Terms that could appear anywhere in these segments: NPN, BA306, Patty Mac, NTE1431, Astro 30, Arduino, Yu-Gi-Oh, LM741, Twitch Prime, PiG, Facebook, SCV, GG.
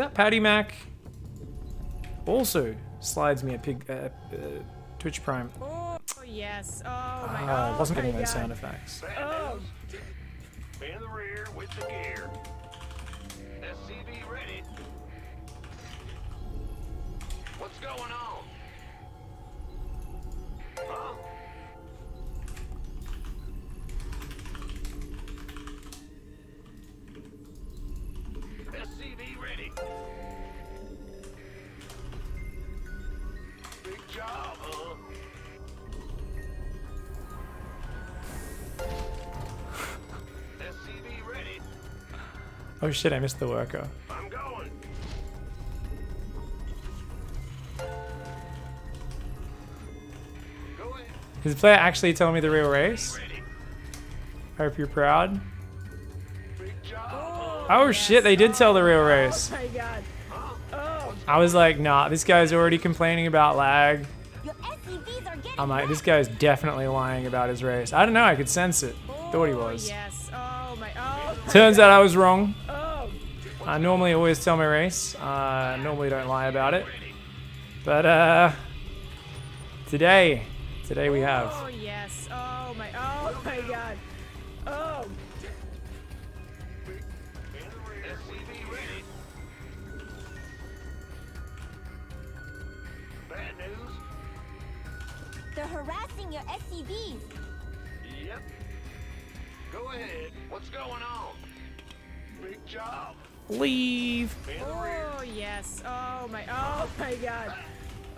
that Patty Mac also slides me a pig Twitch Prime. Oh yes! Oh my God! I wasn't getting those sound effects. Oh. In the rear with the gear. SCV ready. What's going on? Huh? SCV ready. Big job, huh? Oh shit, I missed the worker. I'm going. Go ahead. Did the player actually tell me the real race? I hope you're proud. Oh shit, they did tell the real race. Oh my God. Oh. I was like, nah, this guy's already complaining about lag. I'm like, this guy's definitely lying about his race. I don't know, I could sense it. Thought he was. Yes. Oh my, turns out I was wrong. I normally always tell my race. I normally don't lie about it. But today we have. Oh yes. Oh my God. Oh. Bad news. They're harassing your SCVs. Yep. Go ahead. What's going on? Big job. Leave. Oh yes. Oh my God.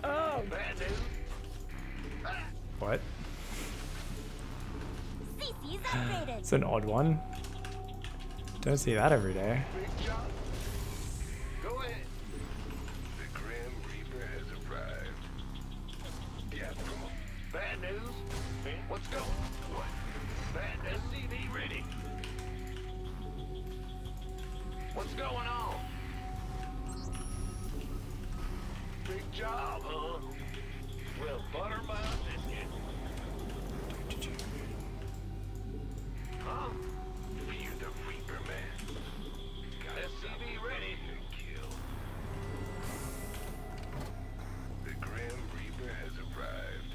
Oh. What? It's an odd one. Don't see that every day. Big job. Go ahead. The Grim Reaper has arrived. Yeah, come on. Bad news. What's going on? What? Bad SCV ready. What's going on? Big job, huh? Well, butter my business. Huh? Fear the Reaper, man. Got SCV ready to kill. The Grim Reaper has arrived.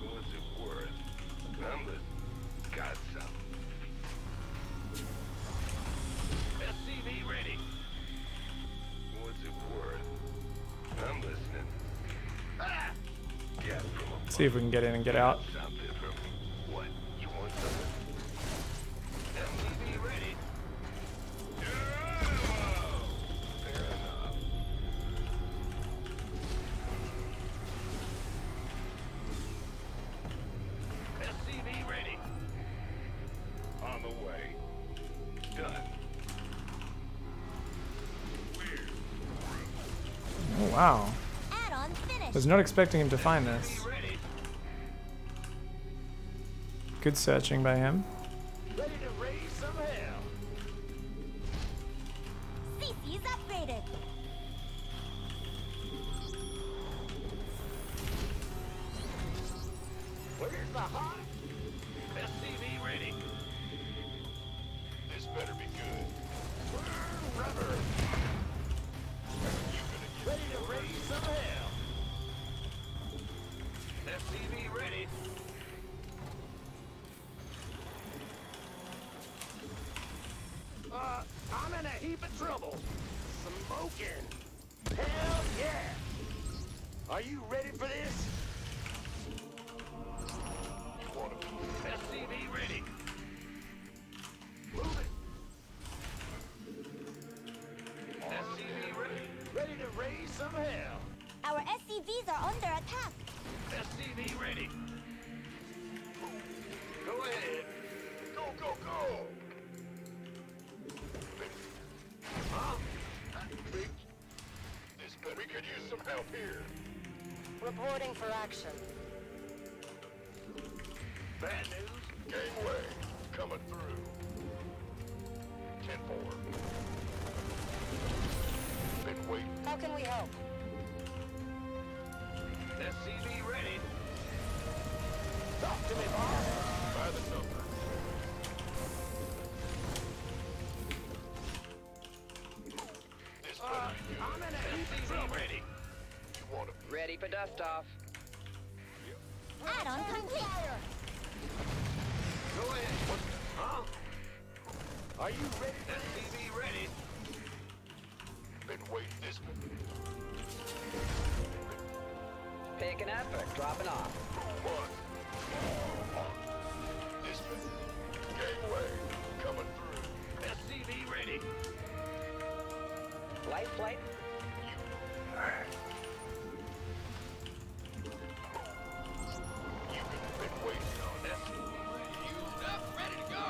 What's it worth? I'm the godson. See if we can get in and get out. Oh wow. I was not expecting him to find this. Good searching by him. Ready to raise some hell. CC's upgraded. Where's the hot? SCV ready. This better be good. Rubber. Ready to raise some hell. SCV ready. I'm in a heap of trouble. Smoking. Hell yeah. Are you ready for this? SCV ready. Move it. SCV ready. Ready to raise some hell. Our SCVs are under attack. SCV ready. Go ahead. Go, go, go. We could use some help here. Reporting for action. Bad news. Gangway coming through. 10-4. Been waiting. How can we help? SCV ready. Talk to me, boss. By the number. Ready. Ready for dust off. Add-on complete. Go ahead. What? Huh? Are you ready? SCV ready. Been waiting this minute. Picking up or dropping off? What? This minute. Gateway coming through. SCV ready. Light flight. You have been waiting on this. Used up, ready to go.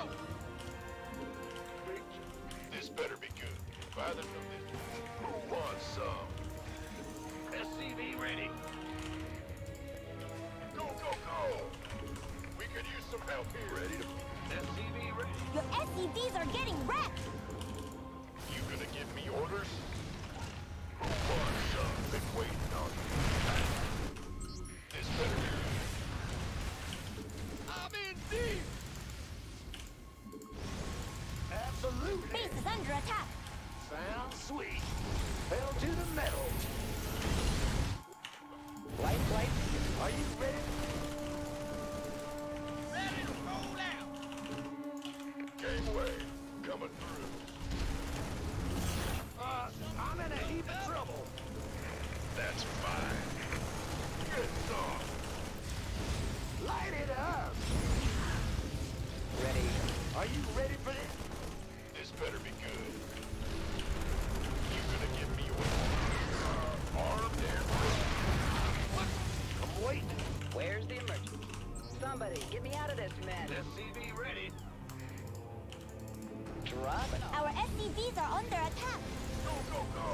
This better be good. Buy them from this. Who wants some? SCV ready. Go, go, go. We could use some help here. Ready to. SCV ready. Your SCVs are getting wrecked. You gonna give me orders? Been waiting on you. This better be. I'm in deep. Absolutely. Base is under attack. Sounds sweet. Hell to the metal. Light, light. Are you ready? Ready to roll out. Gateway coming through. I'm in a heap of trouble. That's fine. Good song. Light it up. Ready. Are you ready for this? This better be good. You gonna give me one arm there? What? I'm waiting. Where's the emergency? Somebody, get me out of this mess. SCV ready. Dropping off. Our SCVs are under attack. Go, go, go.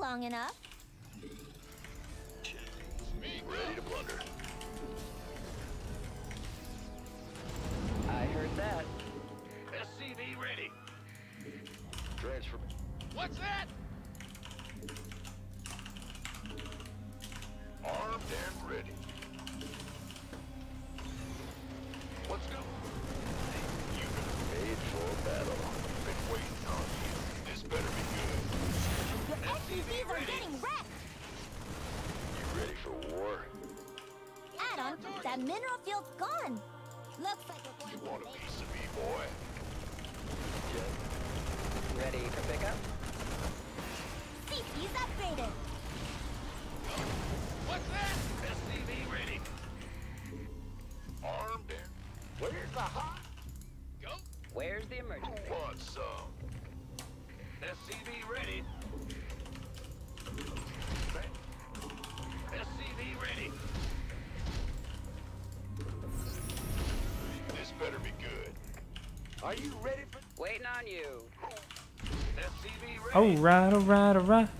Long enough. Ready to plunder. I heard that. SCV ready. Transfer. What's that? Armed and ready. Let's go. You've been made for battle. Been waiting on you. This better be good. SCVs are getting wrecked! You ready for war? Add-on, that mineral field's gone! Looks like a boy. You want a piece of me, boy? Yeah. Ready for pickup? CP's upgraded! What's that? SCV ready! Armed in. Where's the hot? Go! Where's the emergency? Who wants some? SCV ready! SCV ready. This better be good. Are you ready for waiting on you? SCV ready. Alright, alright, alright.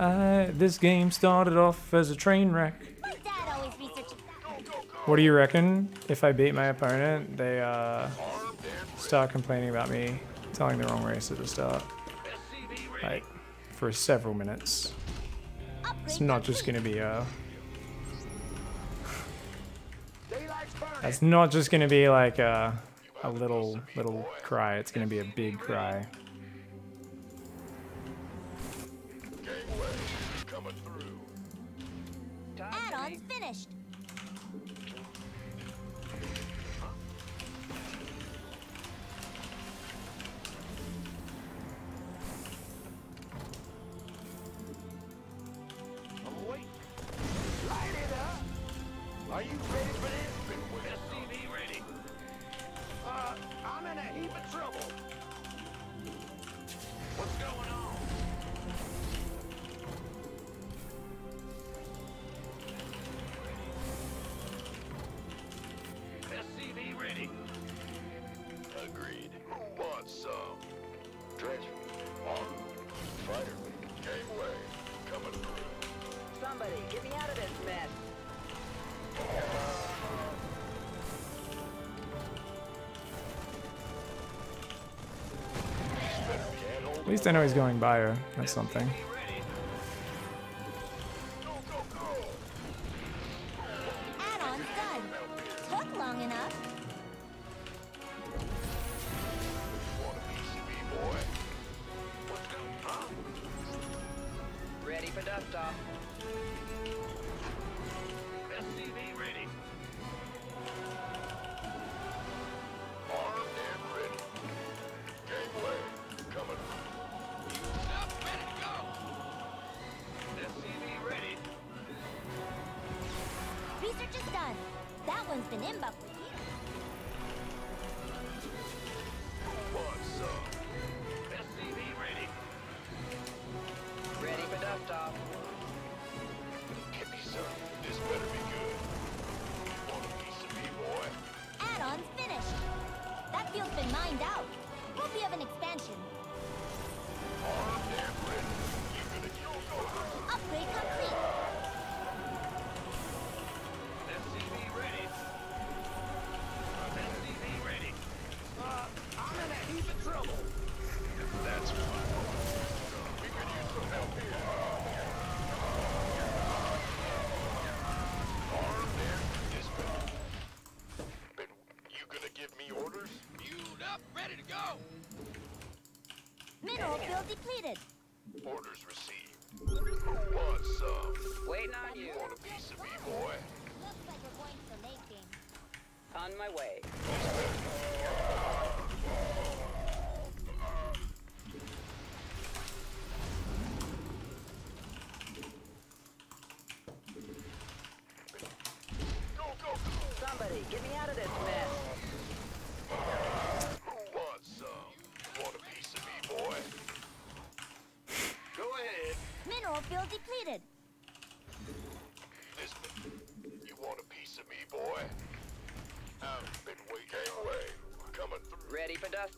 This game started off as a train wreck. My dad always researches that. Go, go, go. What do you reckon? If I beat my opponent, they start complaining about me telling the wrong race at the start. Like for several minutes. It's not just gonna be that's not just gonna be like a little cry. It's gonna be a big cry. Gateway coming through. Add-on's finished. At least I know he's going by her. That's something.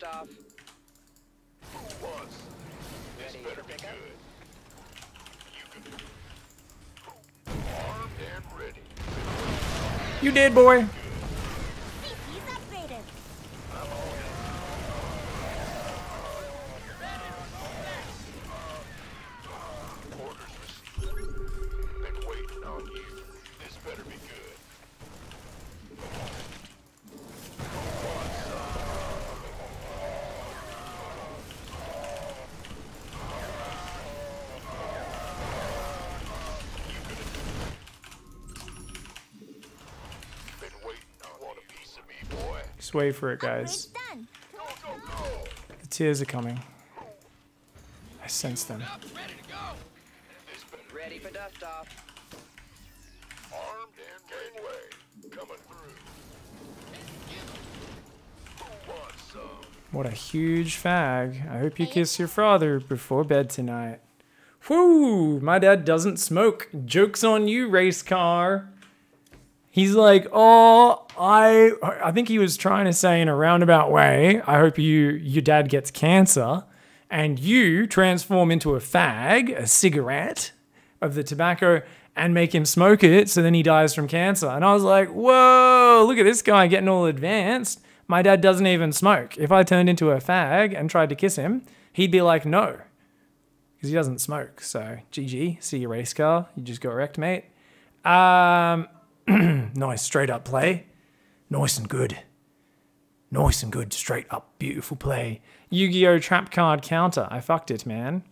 Off. Who wants? This better be good. You can do it. Armed and ready. You did, boy. Wait for it, guys. The tears are coming. I sense them. Ready for dust off. Armed and gateway coming through. What a huge fag. I hope you kiss your father before bed tonight. Whoo! My dad doesn't smoke. Joke's on you, race car. He's like, oh. I think he was trying to say in a roundabout way, I hope your dad gets cancer and you transform into a fag, a cigarette of the tobacco and make him smoke it so then he dies from cancer. And I was like, whoa, look at this guy getting all advanced. My dad doesn't even smoke. If I turned into a fag and tried to kiss him, he'd be like, no, because he doesn't smoke. So GG, see your race car. You just got wrecked, mate. Nice straight up play. Nice and good, straight up, beautiful play. Yu-Gi-Oh! Trap card counter. I fucked it, man.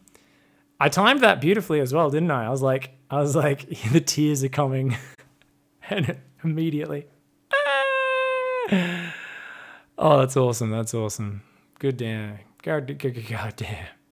I timed that beautifully as well, didn't I? I was like, the tears are coming. And immediately. Ah! Oh, that's awesome. That's awesome. Good damn. God damn.